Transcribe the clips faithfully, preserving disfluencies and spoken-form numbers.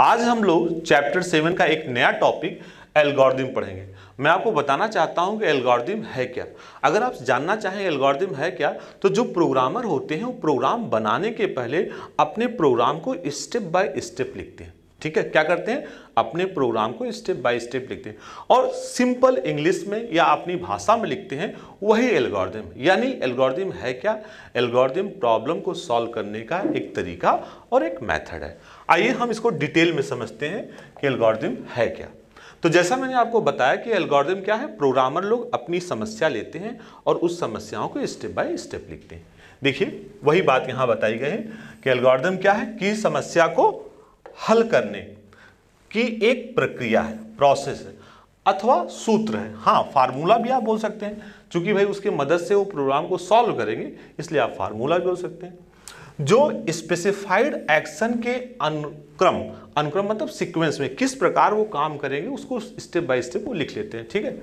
आज हम लोग चैप्टर सेवन का एक नया टॉपिक एल्गोरिदम पढ़ेंगे। मैं आपको बताना चाहता हूं कि एल्गोरिदम है क्या। अगर आप जानना चाहें एल्गोरिदम है क्या, तो जो प्रोग्रामर होते हैं वो प्रोग्राम बनाने के पहले अपने प्रोग्राम को स्टेप बाय स्टेप लिखते हैं। ठीक है, क्या करते हैं, अपने प्रोग्राम को स्टेप बाय स्टेप लिखते हैं और सिंपल इंग्लिश में या अपनी भाषा में लिखते हैं, वही एल्गोरिदम। यानी एल्गोरिदम है क्या, एल्गोरिदम प्रॉब्लम को सॉल्व करने का एक तरीका और एक मेथड है। आइए हम इसको डिटेल में समझते हैं कि एल्गोरिदम है क्या। तो जैसा मैंने आपको बताया कि एल्गोरिदम क्या है, प्रोग्रामर लोग अपनी समस्या लेते हैं और उस समस्याओं को स्टेप बाय स्टेप लिखते हैं। देखिए वही बात यहाँ बताई गई है कि एल्गोरिदम क्या है, कि समस्या को हल करने की एक प्रक्रिया है, प्रोसेस है अथवा सूत्र है। हाँ, फार्मूला भी आप बोल सकते हैं, क्योंकि भाई उसके मदद से वो प्रोग्राम को सॉल्व करेंगे, इसलिए आप फार्मूला भी बोल सकते हैं, जो स्पेसिफाइड एक्शन के अनुक्रम अनुक्रम मतलब सीक्वेंस में किस प्रकार वो काम करेंगे उसको स्टेप बाय स्टेप वो लिख लेते हैं। ठीक है,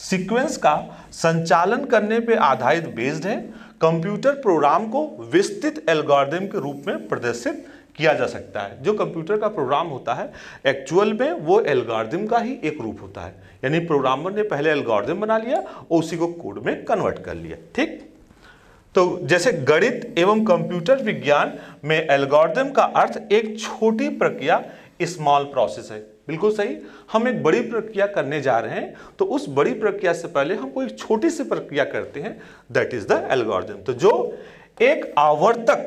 सीक्वेंस का संचालन करने पर आधारित बेस्ड है। कंप्यूटर प्रोग्राम को विस्तृत एल्गोरिदम के रूप में प्रदर्शित किया जा सकता है। जो कंप्यूटर का प्रोग्राम होता है एक्चुअल में वो एल्गोरिदम का ही एक रूप होता है। यानी प्रोग्रामर ने पहले एल्गोरिदम बना लिया और उसी को कोड में कन्वर्ट कर लिया। ठीक, तो जैसे गणित एवं कंप्यूटर विज्ञान में एल्गोरिदम का अर्थ एक छोटी प्रक्रिया, स्मॉल प्रोसेस है। बिल्कुल सही, हम एक बड़ी प्रक्रिया करने जा रहे हैं तो उस बड़ी प्रक्रिया से पहले हम कोई छोटी सी प्रक्रिया करते हैं, दैट इज द एल्गोरिदम। तो जो एक आवर्तक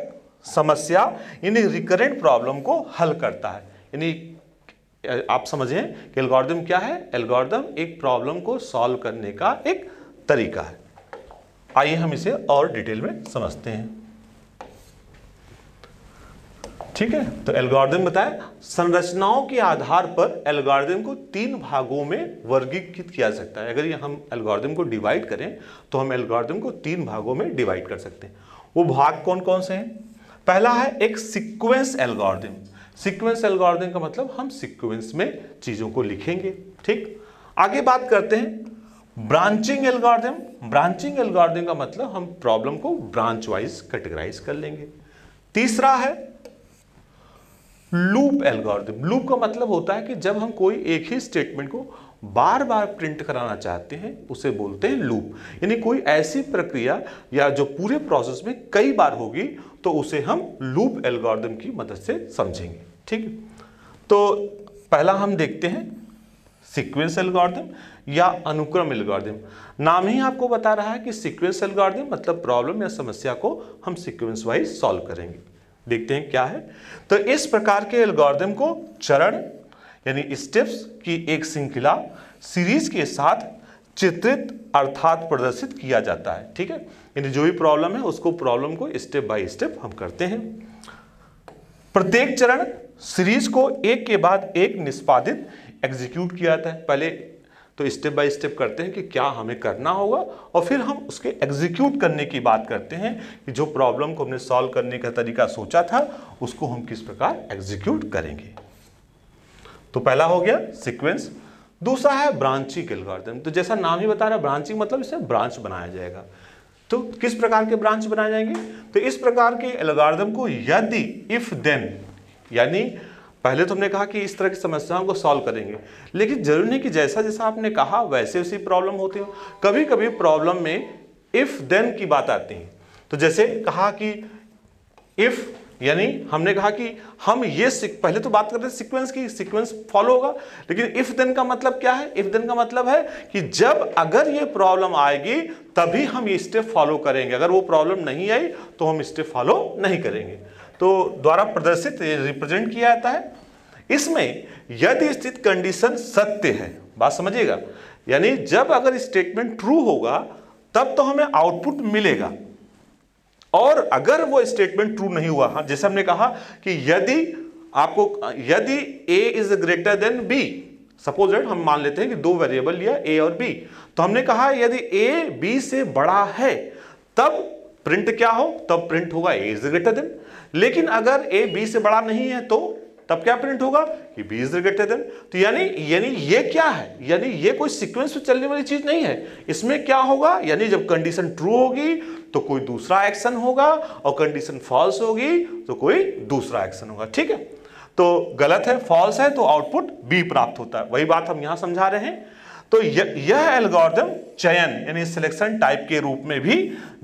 समस्या यानी रिकरेंट प्रॉब्लम को हल करता है। यानी आप समझें कि एल्गोरिदम क्या है, एल्गोरिदम एक प्रॉब्लम को सॉल्व करने का एक तरीका है। आइए हम इसे और डिटेल में समझते हैं। ठीक है, तो एल्गोरिदम बताया, संरचनाओं के आधार पर एल्गोरिदम को तीन भागों में वर्गीकृत किया जा सकता है। अगर ये हम एल्गोरिदम को डिवाइड करें तो हम एल्गोरिदम को तीन भागों में डिवाइड कर सकते हैं। वो भाग कौन कौन से हैं? पहला है एक सीक्वेंस एल्गोरिदम। सीक्वेंस एल्गोरिदम का मतलब हम सीक्वेंस में चीज़ों को लिखेंगे। ठीक, आगे बात करते हैं ब्रांचिंग एल्गोरिदम। ब्रांचिंग एल्गोरिदम का मतलब हम प्रॉब्लम को ब्रांच वाइज कैटेगराइज कर लेंगे। तीसरा है लूप एल्गोरिदम। लूप का मतलब होता है कि जब हम कोई एक ही स्टेटमेंट को बार बार प्रिंट कराना चाहते हैं उसे बोलते हैं लूप। यानी कोई ऐसी प्रक्रिया या जो पूरे प्रोसेस में कई बार होगी तो उसे हम लूप एल्गोरिदम की मदद से समझेंगे। ठीक, तो पहला हम देखते हैं सीक्वेंस एल्गोरिदम या अनुक्रम एल्गोरिदम। नाम ही आपको बता रहा है कि सीक्वेंस एल्गोरिदम मतलब प्रॉब्लम या समस्या को हम सीक्वेंस वाइज सॉल्व करेंगे। देखते हैं क्या है। तो इस प्रकार के एल्गोरिदम को चरण यानी स्टेप्स की एक श्रृंखला सीरीज के साथ चित्रित अर्थात प्रदर्शित किया जाता है। ठीक है, यानी जो भी प्रॉब्लम है उसको प्रॉब्लम को स्टेप बाय स्टेप हम करते हैं। प्रत्येक चरण सीरीज को एक के बाद एक निष्पादित एग्जीक्यूट किया जाता है। पहले तो स्टेप बाय स्टेप करते हैं कि क्या हमें करना होगा और फिर हम उसके एग्जीक्यूट करने की बात करते हैं कि जो प्रॉब्लम को हमने सॉल्व करने का तरीका सोचा था उसको हम किस प्रकार एग्जीक्यूट करेंगे। तो पहला हो गया सीक्वेंस। दूसरा है ब्रांचिंग एल्गोरिदम। तो जैसा नाम ही बता रहा है ब्रांचिंग मतलब इसे ब्रांच बनाया जाएगा। तो किस प्रकार के ब्रांच बनाए जाएंगे, तो इस प्रकार के एल्गोरिदम को यदि इफ देन, यानी पहले तो हमने कहा कि इस तरह की समस्याओं को सॉल्व करेंगे, लेकिन जरूरी नहीं कि जैसा जैसा आपने कहा वैसे वैसी प्रॉब्लम होती हो। कभी कभी प्रॉब्लम में इफ देन की बात आती है। तो जैसे कहा कि इफ़, यानी हमने कहा कि हम ये पहले तो बात कर रहे हैं सीक्वेंस की, सीक्वेंस फॉलो होगा, लेकिन इफ देन का मतलब क्या है, इफ देन का मतलब है कि जब अगर ये प्रॉब्लम आएगी तभी हम ये स्टेप फॉलो करेंगे, अगर वो प्रॉब्लम नहीं आई तो हम स्टेप फॉलो नहीं करेंगे। तो द्वारा प्रदर्शित रिप्रेजेंट किया जाता है। इसमें यदि स्थित कंडीशन सत्य है, बात समझिएगा, यानी जब अगर स्टेटमेंट ट्रू होगा तब तो हमें आउटपुट मिलेगा, और अगर वो स्टेटमेंट ट्रू नहीं हुआ, हाँ जैसे हमने कहा कि यदि आपको यदि a is greater than b, suppose that हम मान लेते हैं कि दो वेरिएबल लिया a और b, तो हमने कहा यदि a b से बड़ा है तब प्रिंट क्या हो, तब प्रिंट होगा a इज ग्रेटर देन। लेकिन अगर a b से बड़ा नहीं है तो तब क्या प्रिंट होगा कि b इज ग्रेटर देन। तो यानी यानी ये क्या है, यानी ये कोई सीक्वेंस में चलने वाली चीज नहीं है। इसमें क्या होगा, यानी जब कंडीशन ट्रू होगी तो कोई दूसरा एक्शन होगा और कंडीशन फॉल्स होगी तो कोई दूसरा एक्शन होगा। ठीक है, तो गलत है, फॉल्स है, तो आउटपुट बी प्राप्त होता है। वही बात हम यहां समझा रहे हैं। तो यह एल्गोरिदम चयन यानी सिलेक्शन टाइप के रूप में भी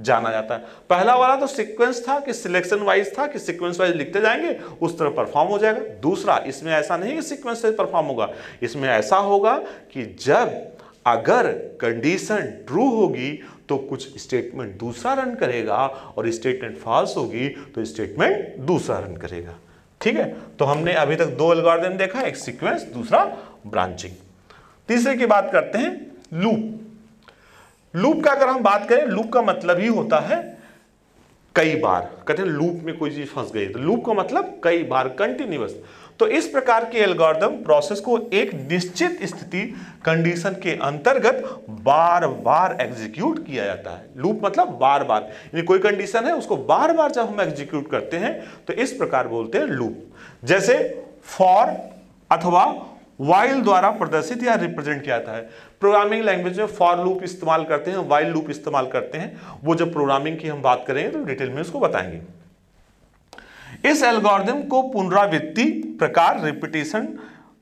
जाना जाता है। पहला वाला तो सीक्वेंस था कि सिलेक्शन वाइज था कि सीक्वेंस वाइज लिखते जाएंगे उस तरह परफॉर्म हो जाएगा। दूसरा, इसमें ऐसा नहीं कि सीक्वेंस से परफॉर्म होगा, इसमें ऐसा होगा कि जब अगर कंडीशन ट्रू होगी तो कुछ स्टेटमेंट दूसरा रन करेगा और स्टेटमेंट फॉल्स होगी तो स्टेटमेंट दूसरा रन करेगा। ठीक है, तो हमने अभी तक दो एल्गोरिथम देखा, एक सीक्वेंस, दूसरा ब्रांचिंग। तीसरे की बात करते हैं, लूप। लूप का अगर हम बात करें, लूप का मतलब ही होता है कई बार। कहते हैं लूप में कोई चीज फंस गई तो लूप का मतलब कई बार, कंटिन्यूअस। तो इस प्रकार के एल्गोरिथम प्रोसेस को एक निश्चित स्थिति कंडीशन के अंतर्गत बार बार एग्जीक्यूट किया जाता है। लूप मतलब बार बार, यानी कोई कंडीशन है उसको बार बार जब हम एग्जीक्यूट करते हैं तो इस प्रकार बोलते हैं लूप। जैसे फॉर अथवा वाइल द्वारा प्रदर्शित या रिप्रेजेंट किया जाता है। प्रोग्रामिंग लैंग्वेज में फॉर लूप इस्तेमाल करते हैं, वाइल लूप इस्तेमाल करते हैं। वो जब प्रोग्रामिंग की हम बात करेंगे तो डिटेल में उसको बताएंगे। इस एल्गोरिथम को पुनरावृत्ति प्रकार, रिपीटेशन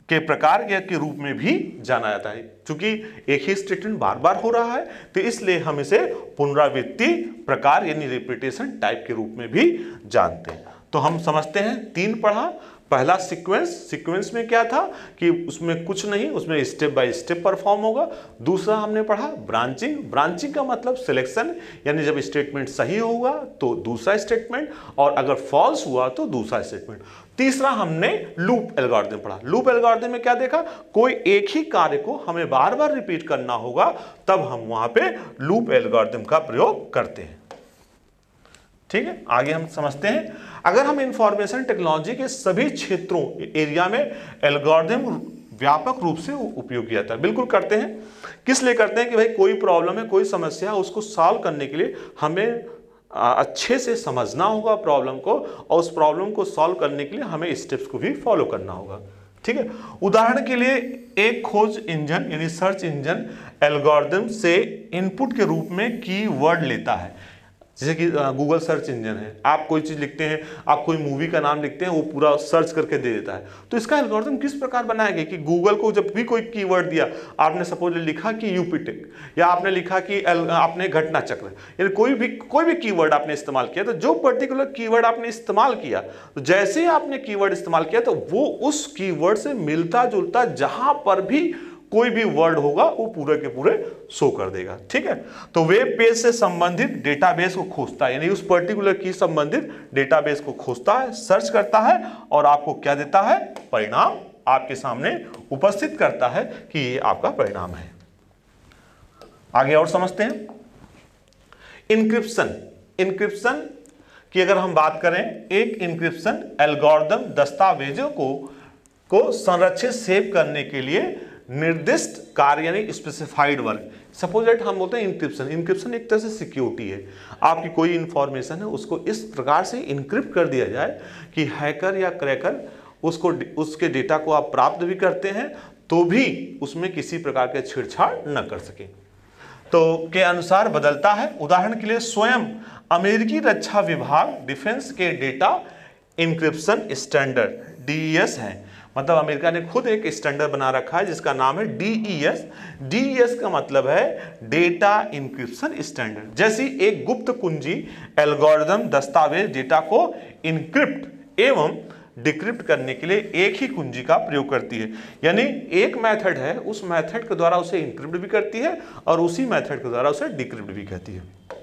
के प्रकार के रूप में भी जाना जाता है। क्योंकि एक ही स्टेटमेंट बार बार हो रहा है तो इसलिए हम इसे पुनरावृत्ति प्रकार यानी रिपीटेशन टाइप के रूप में भी जानते हैं। तो हम समझते हैं, तीन पढ़ा। पहला सीक्वेंस, सीक्वेंस में क्या था कि उसमें कुछ नहीं, उसमें स्टेप बाय स्टेप परफॉर्म होगा। दूसरा हमने पढ़ा ब्रांचिंग। ब्रांचिंग का मतलब सिलेक्शन, यानी जब स्टेटमेंट सही होगा तो दूसरा स्टेटमेंट और अगर फॉल्स हुआ तो दूसरा स्टेटमेंट। तीसरा हमने लूप एल्गोरिथम पढ़ा। लूप एल्गोरिथम में क्या देखा, कोई एक ही कार्य को हमें बार बार रिपीट करना होगा तब हम वहां पर लूप एल्गोरिथम का प्रयोग करते हैं। ठीक है, आगे हम समझते हैं। अगर हम इंफॉर्मेशन टेक्नोलॉजी के सभी क्षेत्रों एरिया में एल्गोरिथम व्यापक रूप से उपयोग किया जाता है। बिल्कुल करते हैं। किस लिए करते हैं कि भाई कोई प्रॉब्लम है, कोई समस्या है, उसको सॉल्व करने के लिए हमें अच्छे से समझना होगा प्रॉब्लम को और उस प्रॉब्लम को सॉल्व करने के लिए हमें स्टेप्स को भी फॉलो करना होगा। ठीक है, उदाहरण के लिए एक खोज इंजन यानी सर्च इंजन एल्गोरिथम से इनपुट के रूप में कीवर्ड लेता है। जैसे कि गूगल सर्च इंजन है, आप कोई चीज़ लिखते हैं, आप कोई मूवी का नाम लिखते हैं, वो पूरा सर्च करके दे देता है। तो इसका एल्गोरिथम किस प्रकार बनाया गया कि गूगल को जब भी कोई कीवर्ड दिया, आपने सपोज लिखा कि यूपी टेक या आपने लिखा कि आपने घटना चक्र, यानी कोई भी कोई भी कीवर्ड आपने इस्तेमाल किया, तो जो पर्टिकुलर कीवर्ड आपने इस्तेमाल किया, तो जैसे ही आपने कीवर्ड इस्तेमाल किया तो वो उस कीवर्ड से मिलता जुलता जहाँ पर भी कोई भी वर्ड होगा वो पूरे के पूरे शो कर देगा। ठीक है, तो वेब पेज से संबंधित डेटाबेस को खोजता है, यानी उस पर्टिकुलर की संबंधित डेटाबेस को खोजता है, सर्च करता है और आपको क्या देता है, परिणाम आपके सामने उपस्थित करता है कि ये आपका परिणाम है। आगे और समझते हैं, इंक्रिप्शन। इंक्रिप्शन की अगर हम बात करें, एक इंक्रिप्शन एल्गोरिथम दस्तावेजों को को संरक्षित सेव करने के लिए निर्दिष्ट कार्य यानी स्पेसिफाइड वर्क, सपोज दैट हम बोलते हैं इंक्रिप्शन। इंक्रिप्शन एक तरह से सिक्योरिटी है, आपकी कोई इन्फॉर्मेशन है उसको इस प्रकार से इंक्रिप्ट कर दिया जाए कि हैकर या क्रैकर उसको उसके डेटा को आप प्राप्त भी करते हैं तो भी उसमें किसी प्रकार के छेड़छाड़ न कर सके। तो के अनुसार बदलता है। उदाहरण के लिए स्वयं अमेरिकी रक्षा विभाग डिफेंस के data encryption standard D E S है, मतलब अमेरिका ने खुद एक स्टैंडर्ड बना रखा है जिसका नाम है D E S. D E S का मतलब है डेटा इंक्रिप्शन स्टैंडर्ड। जैसी एक गुप्त कुंजी एल्गोरिथम दस्तावेज डेटा को इंक्रिप्ट एवं डिक्रिप्ट करने के लिए एक ही कुंजी का प्रयोग करती है, यानी एक मेथड है, उस मेथड के द्वारा उसे इंक्रिप्ट भी करती है और उसी मेथड के द्वारा उसे डिक्रिप्ट भी करती है।